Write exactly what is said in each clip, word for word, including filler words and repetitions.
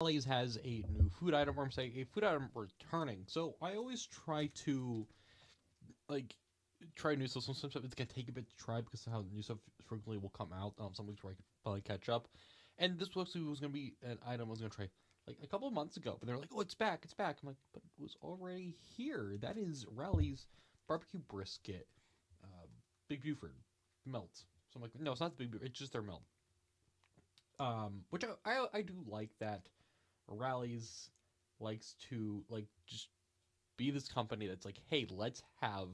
Rally's has a new food item, or I'm saying a food item returning. So I always try to, like, try new stuff. Sometimes it's gonna take a bit to try because of how new stuff frequently will come out. Um, some weeks where I could probably catch up. And this was was gonna be an item I was gonna try like a couple of months ago, but they're like, "Oh, it's back, it's back." I'm like, "But it was already here." That is Rally's barbecue brisket, uh, Big Buford melt. So I'm like, "No, it's not the Big Buford. It's just their melt." Um, which I, I I do like that. Rally's likes to like just be this company that's like, hey, let's have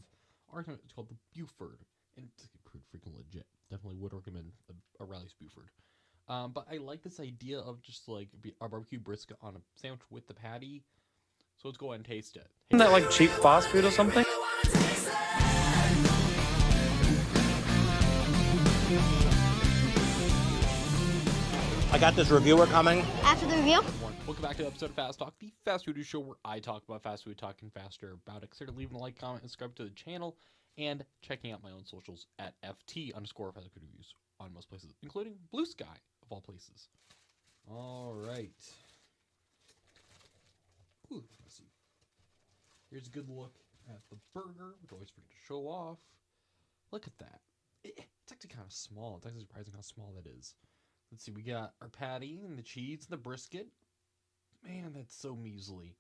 our, it's called the Buford, and it's freaking legit. Definitely would recommend a, a Rally's Buford. Um, but I like this idea of just like a barbecue brisket on a sandwich with the patty. So let's go ahead and taste it. Hey, isn't that like cheap fast food or something? I got this reviewer coming. After the review. Welcome back to the episode of Fast Talk, the fast food show where I talk about fast food, talking faster about it. Consider leaving a like, comment, and subscribe to the channel, and checking out my own socials at F T underscore fast food reviews on most places, including Blue Sky of all places. All right. Ooh, let's see. Here's a good look at the burger, which I always forget to show off. Look at that. It, it's actually kind of small. It's actually surprising how small that is. Let's see, we got our patty and the cheese and the brisket. Man, that's so measly.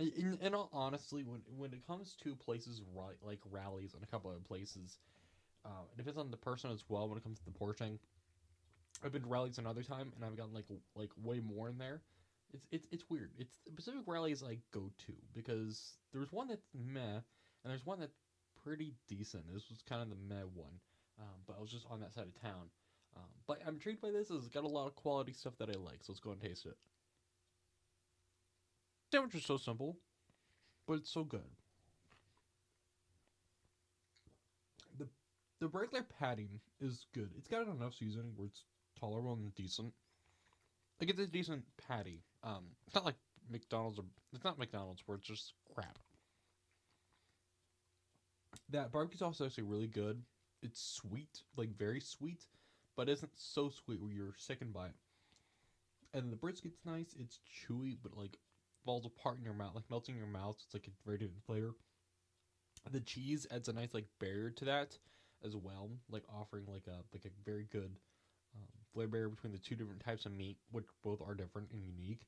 And, and honestly, when when it comes to places right, like Rally's and a couple other places, uh, it depends on the person as well when it comes to the portioning. I've been to Rally's another time, and I've gotten like like way more in there. It's it's it's weird. It's the Pacific Rally's I go to because there's one that's meh, and there's one that's pretty decent. This was kind of the meh one, um, but I was just on that side of town. Um, but I'm intrigued by this. It's got a lot of quality stuff that I like, so let's go and taste it. Sandwich is so simple, but it's so good. The the regular patty is good. It's got enough seasoning where it's tolerable and decent. Like, it's a decent patty. Um, it's not like McDonald's or it's not McDonald's where it's just crap. That barbecue sauce is actually really good. It's sweet, like very sweet, but isn't so sweet where you're sickened by it. And the brisket's nice. It's chewy, but like falls apart in your mouth, like melting in your mouth. It's like a very different flavor. The cheese adds a nice like barrier to that as well, like offering like a like a very good um, flavor barrier between the two different types of meat, which both are different and unique.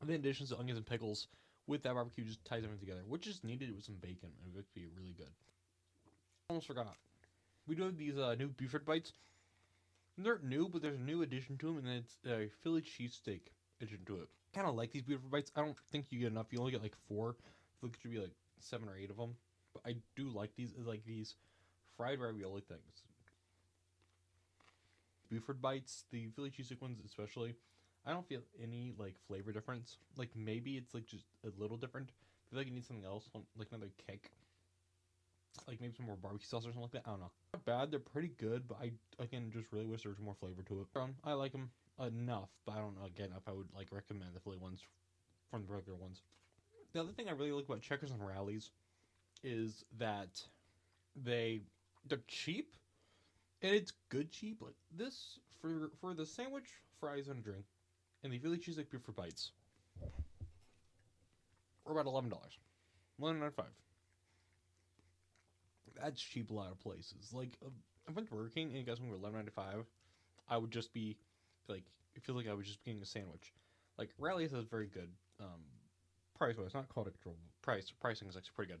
And then additions to onions and pickles with that barbecue just ties everything together, which is needed with some bacon, and it would be really good. Almost forgot. We do have these uh, new Buford bites. They're new, but there's a new addition to them, and it's a uh, Philly cheesesteak addition to it. Kind of like these Buford bites. I don't think you get enough. You only get like four. I think it should be like seven or eight of them. But I do like these. It's like these fried ravioli things. Buford bites, the Philly cheesesteak ones especially. I don't feel any like flavor difference. Like maybe it's like just a little different. I feel like it needs something else, like another kick. Like maybe some more barbecue sauce or something like that. I don't know. Not bad. They're pretty good, but I again just really wish there was more flavor to it. I like them enough, but I don't know again if I would like recommend the Philly ones from the regular ones. The other thing I really like about Checkers and Rally's is that they they're cheap, and it's good cheap. Like this for for the sandwich, fries, and drink, and the Philly cheesesteak Buford bites, we're about eleven dollars, eleven ninety five. That's cheap a lot of places. Like, uh, I went to Burger King, and you guys, when we were eleven ninety-five, I would just be, like, it feels like I was just getting a sandwich. Like, Rally's is very good, um, price-wise. Not called it price. Pricing is actually pretty good.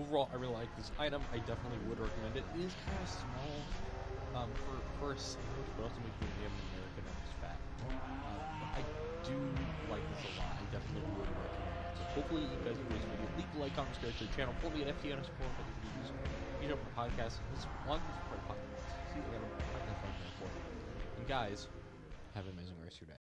Overall, I really like this item. I definitely would recommend it. It is kind of small, um, for, for a sandwich, but also making me an American and it's fat. Uh, I do like this a lot. I definitely would recommend it. Hopefully you guys enjoyed this video. Leave a like, comment, subscribe to the channel. Follow me at F T and support for the reviews. You know, for podcasts. This one is for podcasts. See you later. And guys, have an amazing rest of your day.